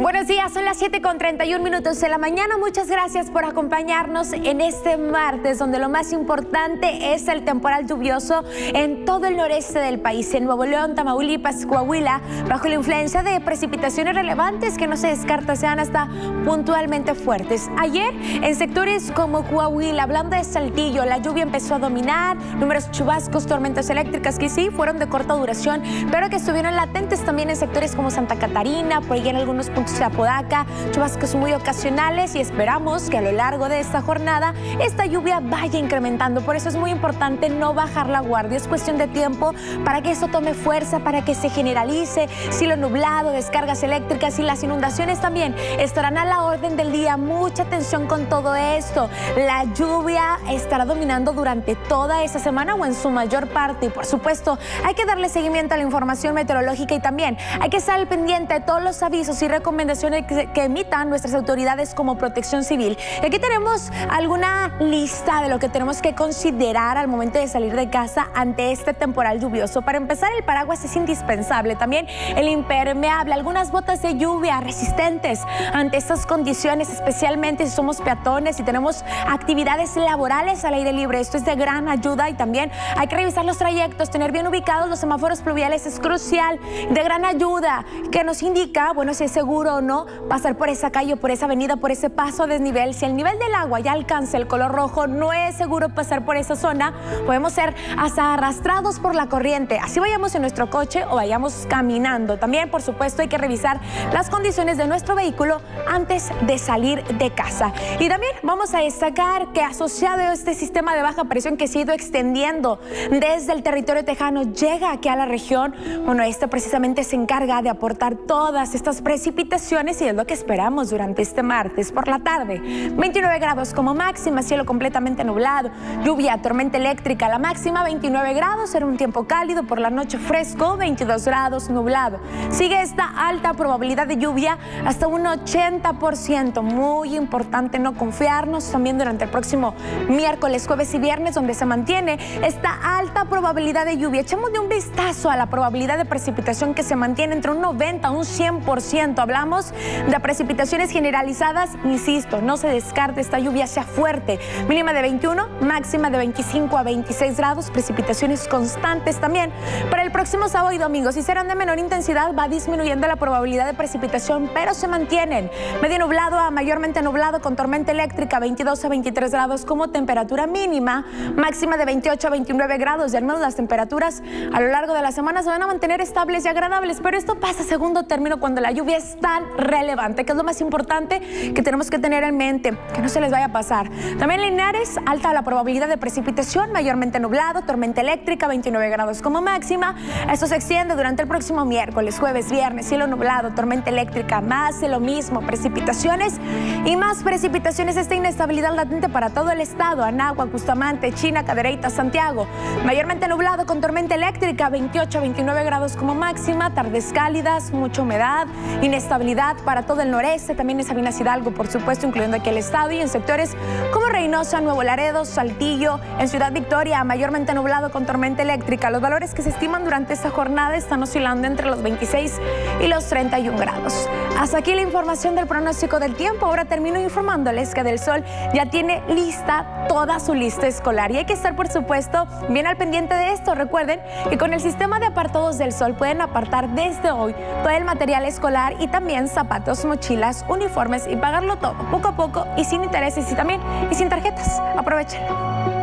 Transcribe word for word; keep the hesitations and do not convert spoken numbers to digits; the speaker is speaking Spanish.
Buenos días, son las siete con treinta y un minutos de la mañana. Muchas gracias por acompañarnos en este martes, donde lo más importante es el temporal lluvioso en todo el noreste del país, en Nuevo León, Tamaulipas, Coahuila, bajo la influencia de precipitaciones relevantes que no se descarta sean hasta puntualmente fuertes. Ayer, en sectores como Coahuila, hablando de Saltillo, la lluvia empezó a dominar, números chubascos, tormentas eléctricas que sí fueron de corta duración, pero que estuvieron latentes también en sectores como Santa Catarina, por ahí en algunos puntos de Apodaca, chubascos muy ocasionales, y esperamos que a lo largo de esta jornada esta lluvia vaya incrementando. Por eso es muy importante no bajar la guardia, es cuestión de tiempo para que esto tome fuerza, para que se generalice. Si lo nublado, descargas eléctricas y las inundaciones también estarán a la orden del día. Mucha atención con todo esto. La lluvia estará dominando durante toda esta semana o en su mayor parte, y por supuesto hay que darle seguimiento a la información meteorológica y también hay que estar pendiente de todos los avisos y recomendaciones recomendaciones que emitan nuestras autoridades como Protección Civil. Y aquí tenemos alguna lista de lo que tenemos que considerar al momento de salir de casa ante este temporal lluvioso. Para empezar, el paraguas es indispensable, también el impermeable, algunas botas de lluvia resistentes ante estas condiciones, especialmente si somos peatones y tenemos actividades laborales al aire libre. Esto es de gran ayuda, y también hay que revisar los trayectos, tener bien ubicados los semáforos pluviales es crucial, de gran ayuda, que nos indica, bueno, si es seguro o no pasar por esa calle o por esa avenida, por ese paso a desnivel. Si el nivel del agua ya alcanza el color rojo, no es seguro pasar por esa zona, podemos ser hasta arrastrados por la corriente, así vayamos en nuestro coche o vayamos caminando. También, por supuesto, hay que revisar las condiciones de nuestro vehículo antes de salir de casa. Y también vamos a destacar que, asociado a este sistema de baja presión que se ha ido extendiendo desde el territorio tejano, llega aquí a la región, bueno, este precisamente se encarga de aportar todas estas precipitaciones, y es lo que esperamos durante este martes por la tarde. veintinueve grados como máxima, cielo completamente nublado, lluvia, tormenta eléctrica, la máxima veintinueve grados, será un tiempo cálido, por la noche fresco, veintidós grados nublado. Sigue esta alta probabilidad de lluvia hasta un ochenta por ciento, muy importante no confiarnos también durante el próximo miércoles, jueves y viernes, donde se mantiene esta alta probabilidad de lluvia. Echemos de un vistazo a la probabilidad de precipitación, que se mantiene entre un noventa a un cien por ciento, hablamos de precipitaciones generalizadas. Insisto, no se descarte esta lluvia sea fuerte, mínima de veintiuno, máxima de veinticinco a veintiséis grados, precipitaciones constantes también. Para el próximo sábado y domingo, si serán de menor intensidad, va disminuyendo la probabilidad de precipitación, pero se mantienen. Medio nublado a mayormente nublado con tormenta eléctrica, veintidós a veintitrés grados como temperatura mínima, máxima de veintiocho a veintinueve grados, y al menos las temperaturas a lo largo de la semana se van a mantener estables y agradables, pero esto pasa a segundo término cuando la lluvia es tan relevante, que es lo más importante que tenemos que tener en mente, que no se les vaya a pasar. También Linares, alta la probabilidad de precipitación, mayormente nublado, tormenta eléctrica, veintinueve grados como máxima. Esto se extiende durante el próximo miércoles, jueves, viernes, cielo nublado, tormenta eléctrica, más de lo mismo, precipitaciones y más precipitaciones. Esta inestabilidad latente para todo el estado, Anáhuac, Bustamante, China, Cadereyta, Santiago, mayormente nublado con tormenta eléctrica, veintiocho a veintinueve grados como máxima, tardes cálidas, mucha humedad, inestabilidad para todo el noreste, también en Sabinas Hidalgo, por supuesto, incluyendo aquí el estado, y en sectores como Reynosa, Nuevo Laredo, Saltillo, en Ciudad Victoria, mayormente nublado con tormenta eléctrica. Los valores que se estiman durante esta jornada están oscilando entre los veintiséis y los treinta y un grados. Hasta aquí la información del pronóstico del tiempo. Ahora termino informándoles que Del Sol ya tiene lista toda su lista escolar, y hay que estar, por supuesto, bien al pendiente de esto. Recuerden que con el sistema de apartados Del Sol pueden apartar desde hoy todo el material escolar, y también zapatos, mochilas, uniformes, y pagarlo todo poco a poco y sin intereses, y también y sin tarjetas. Aprovechen.